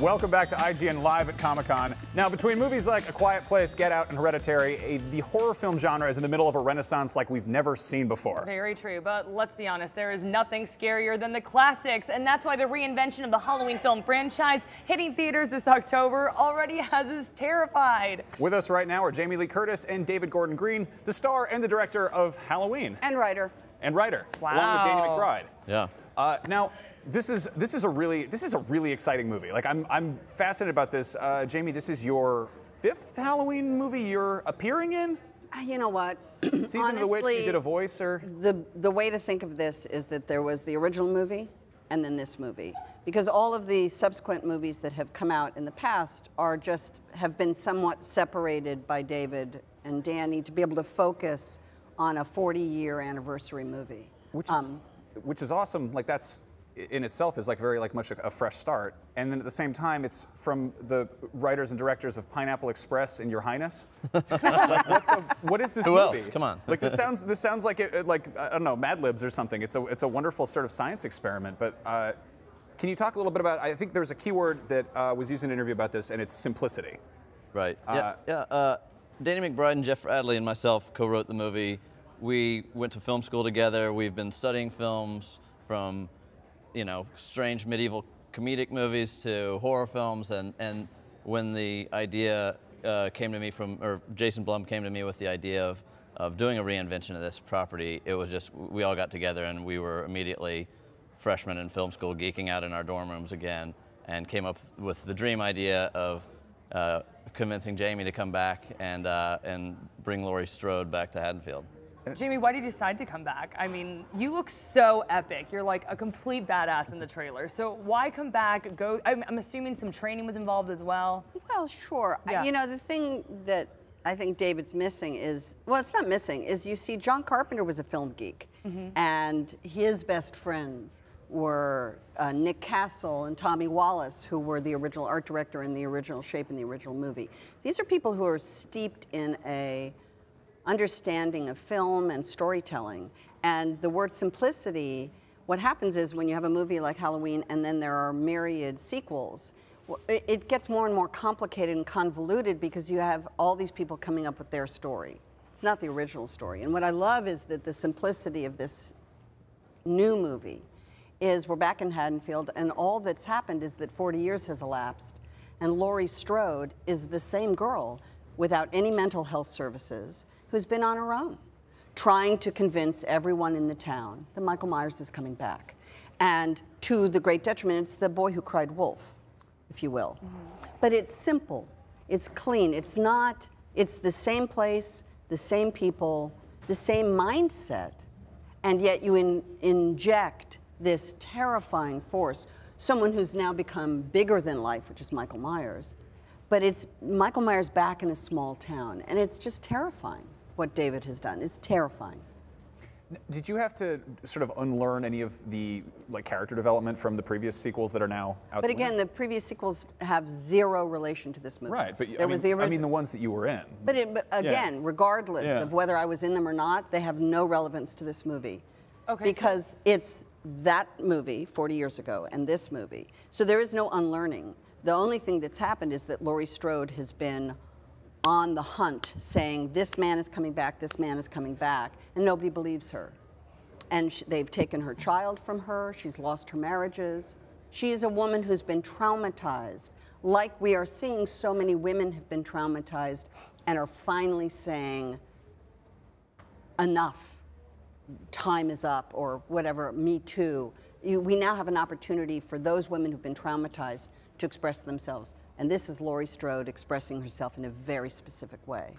Welcome back to IGN Live at Comic-Con. Now, between movies like A Quiet Place, Get Out, and Hereditary, the horror film genre is in the middle of a renaissance like we've never seen before. Very true, but let's be honest, there is nothing scarier than the classics, and that's why the reinvention of the Halloween film franchise hitting theaters this October already has us terrified. With us right now are Jamie Lee Curtis and David Gordon Green, the star and the director of Halloween. And writer. And writer, wow. Along with Danny McBride. Yeah. Now, This is a really exciting movie. Like I'm fascinated about this. Jamie, this is your 5th Halloween movie you're appearing in? You know what? Season Honestly, of the Witch, you did a voice or the way to think of this is that there was the original movie and then this movie. Because all of the subsequent movies that have come out in the past are just have been somewhat separated by David and Danny to be able to focus on a 40-year anniversary movie. Which is awesome. Like that's in itself is like very like much a fresh start, and then at the same time it's from the writers and directors of Pineapple Express and Your Highness. Like, what is this Who movie? Else? Come on! Like this sounds like it like I don't know Mad Libs or something. It's a wonderful sort of science experiment. But can you talk a little bit about? I think there was a keyword that was used in an interview about this, and it's simplicity. Right. Danny McBride and Jeff Adley and myself co-wrote the movie. We went to film school together. We've been studying films from, you know, strange medieval comedic movies to horror films, and when the idea came to me from, or Jason Blum came to me with the idea of doing a reinvention of this property, it was just, we all got together and we were immediately freshmen in film school geeking out in our dorm rooms again, and came up with the dream idea of convincing Jamie to come back and bring Laurie Strode back to Haddonfield. Jamie, why did you decide to come back? I mean, you look so epic. You're like a complete badass in the trailer. So why come back? Go. I'm assuming some training was involved as well. Well, sure. Yeah. You know, the thing that I think David's missing is, well, it's not missing, is you see John Carpenter was a film geek. Mm-hmm. And his best friends were Nick Castle and Tommy Wallace, who were the original art director and the original shape in the original movie. These are people who are steeped in a understanding of film and storytelling. And the word simplicity, what happens is when you have a movie like Halloween and then there are myriad sequels, it gets more and more complicated and convoluted because you have all these people coming up with their story. It's not the original story. And what I love is that the simplicity of this new movie is we're back in Haddonfield and all that's happened is that 40 years has elapsed and Laurie Strode is the same girl without any mental health services, who's been on her own, trying to convince everyone in the town that Michael Myers is coming back. And to the great detriment, it's the boy who cried wolf, if you will. Mm-hmm. But it's simple, it's clean, it's not, it's the same place, the same people, the same mindset, and yet you inject this terrifying force, someone who's now become bigger than life, which is Michael Myers, but it's Michael Myers back in a small town, and it's just terrifying. What David has done. It's terrifying. Did you have to sort of unlearn any of the like character development from the previous sequels that are now out? But again, the previous sequels have zero relation to this movie. Right, but there was the original. I mean the ones that you were in. But, but again, yeah. Regardless yeah. of whether I was in them or not, they have no relevance to this movie. Okay. Because so it's that movie 40 years ago and this movie. So there is no unlearning. The only thing that's happened is that Laurie Strode has been on the hunt saying, this man is coming back, this man is coming back, and nobody believes her. And they've taken her child from her, she's lost her marriages. She is a woman who's been traumatized, like we are seeing so many women have been traumatized and are finally saying, enough, time is up, or whatever, me too. We now have an opportunity for those women who've been traumatized to express themselves. And this is Laurie Strode expressing herself in a very specific way.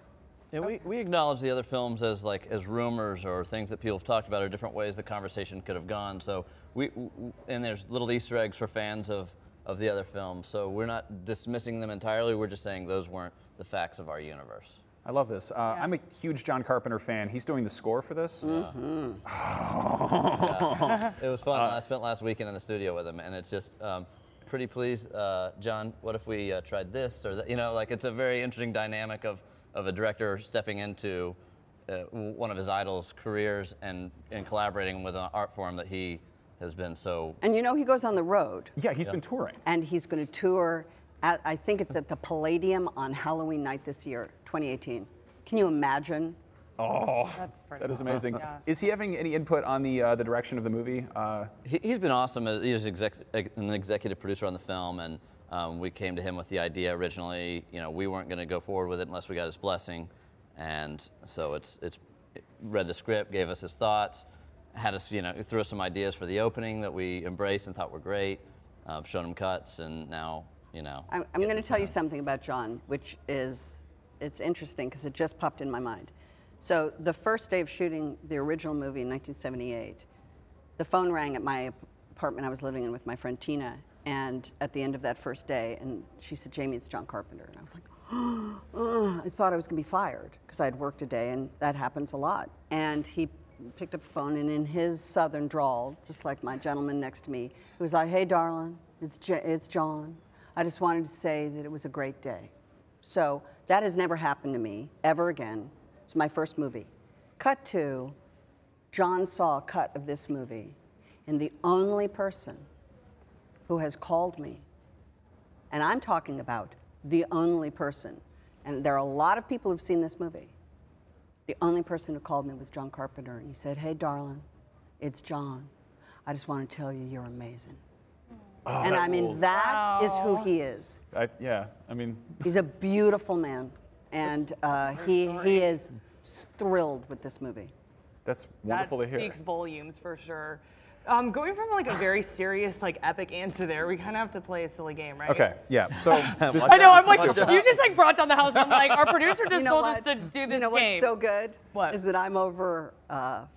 Yeah, we acknowledge the other films as like as rumors or things that people have talked about or different ways the conversation could have gone. So and there's little Easter eggs for fans of the other films. So we're not dismissing them entirely. We're just saying those weren't the facts of our universe. I love this. Yeah. I'm a huge John Carpenter fan. He's doing the score for this. Mm-hmm. Yeah. It was fun. I spent last weekend in the studio with him, and it's just. Pretty pleased, John, what if we tried this or that? You know, like it's a very interesting dynamic of a director stepping into one of his idols' careers and collaborating with an art form that he has been so. And you know, he goes on the road. Yeah, he's been touring. And he's going to tour at, I think it's at the Palladium on Halloween night this year, 2018. Can you imagine? Oh, that is amazing. Yeah. Is he having any input on the direction of the movie? He's been awesome. He's an executive producer on the film, and we came to him with the idea originally. You know, we weren't going to go forward with it unless we got his blessing, and so it read the script, gave us his thoughts, had us, you know, threw us some ideas for the opening that we embraced and thought were great. Showed him cuts, and now you know. I'm going to tell you something about John, which is it's interesting because it just popped in my mind. So the first day of shooting the original movie in 1978, the phone rang at my apartment I was living in with my friend Tina, and at the end of that first day, and she said, "Jamie, it's John Carpenter." And I was like, oh, I thought I was gonna be fired because I had worked a day, and that happens a lot. And he picked up the phone, and in his southern drawl, just like my gentleman next to me, he was like, "Hey, darling, it's John. I just wanted to say that it was a great day." So that has never happened to me ever again. It's my first movie. Cut to, John saw a cut of this movie, and the only person who has called me, and I'm talking about the only person, and there are a lot of people who've seen this movie, the only person who called me was John Carpenter, and he said, "Hey, darling, it's John. I just want to tell you you're amazing." Oh, and I mean, that is who he is. He's a beautiful man. And he is thrilled with this movie. That's wonderful to hear. That speaks volumes for sure. Going from like a very serious, like epic answer there, we kind of have to play a silly game, right? Okay, yeah. So I know, I'm like, you just like brought down the house. I'm like, our producer just told us to do this game. You know what's so good? What? Is that I'm over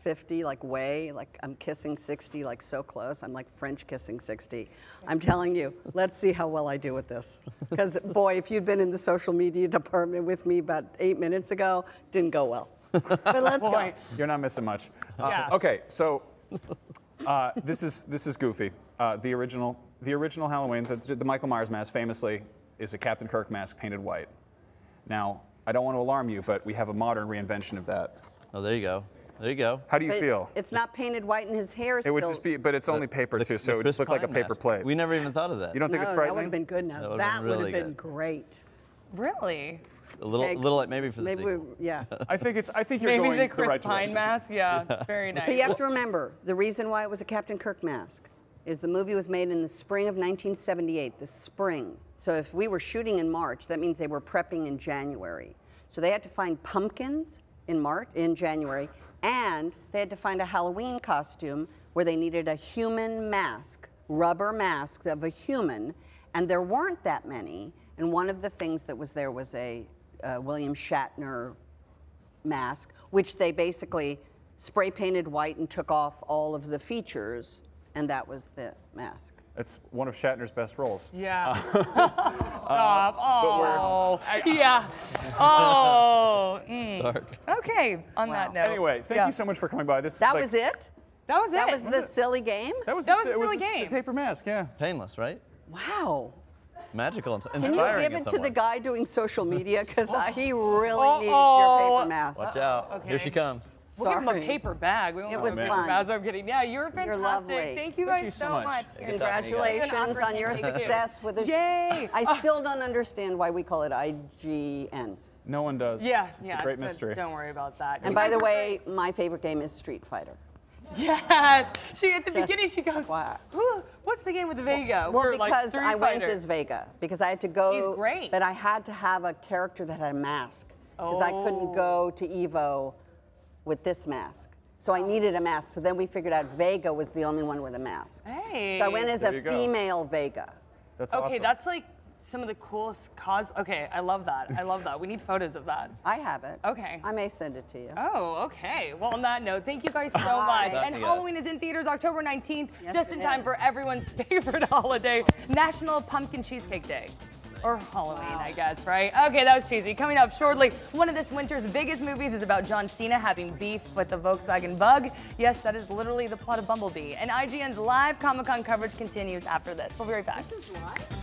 50, like way, like I'm kissing 60, like so close. I'm like French kissing 60. I'm telling you, let's see how well I do with this. Because boy, if you'd been in the social media department with me about 8 minutes ago, didn't go well. But let's go. You're not missing much. Okay, so. This is goofy. The original Halloween, the Michael Myers mask, famously is a Captain Kirk mask painted white. Now, I don't want to alarm you, but we have a modern reinvention of that. Oh, there you go. There you go. How do you feel? It's not painted white, and his hair is still... It would just be, but it's only paper too, so it would just look like a paper plate. We never even thought of that. You don't think it's frightening? That would have been good enough. That would have been, great. Really? A little maybe for the sequel. Yeah. I think you're going the right direction. Maybe the Chris Pine mask, yeah, very nice. But you have to remember, the reason why it was a Captain Kirk mask is the movie was made in the spring of 1978, the spring. So if we were shooting in March, that means they were prepping in January. So they had to find pumpkins in March, in January, and they had to find a Halloween costume where they needed a human mask, rubber mask of a human, and there weren't that many, and one of the things that was there was a William Shatner mask, which they basically spray painted white and took off all of the features, and that was the mask. It's one of Shatner's best roles. Yeah. Stop. Oh. Yeah. Oh. Mm. Dark. Okay. On that note. Anyway, thank you so much for coming by. That was it. That was it. That was the silly game. That was a silly game. Paper mask. Yeah. Painless, right? Wow. Magical and inspiring. Can you give it to the guy doing social media? Because he really needs your paper mask. Watch out. Okay. Here she comes. We'll give him a paper bag. We won't have a paper bag. I'm kidding. Yeah, you're fantastic. You're lovely. Thank you guys so much. Congratulations on your success with the Yay! I still don't understand why we call it IGN. No one does. Yeah. It's a great mystery. Don't worry about that. And by the way, my favorite game is Street Fighter. Yes. She at the beginning she goes, "What's the game with the Vega?" Well, because like I went as Vega because I had to go. He's great. But I had to have a character that had a mask because I couldn't go to Evo with this mask, so I needed a mask. So then we figured out Vega was the only one with a mask. Hey. So I went as a female Vega. That's okay. Awesome. That's like some of the coolest cosplay. Okay, I love that. I love that. We need photos of that. I have it. Okay. I may send it to you. Oh, okay. Well, on that note, thank you guys so much. And Halloween is in theaters October 19th, just in time for everyone's favorite holiday, National Pumpkin Cheesecake Day. Or Halloween, I guess, right? Okay, that was cheesy. Coming up shortly, one of this winter's biggest movies is about John Cena having beef with the Volkswagen bug. Yes, that is literally the plot of Bumblebee. And IGN's live Comic-Con coverage continues after this. We'll be right back. This is live?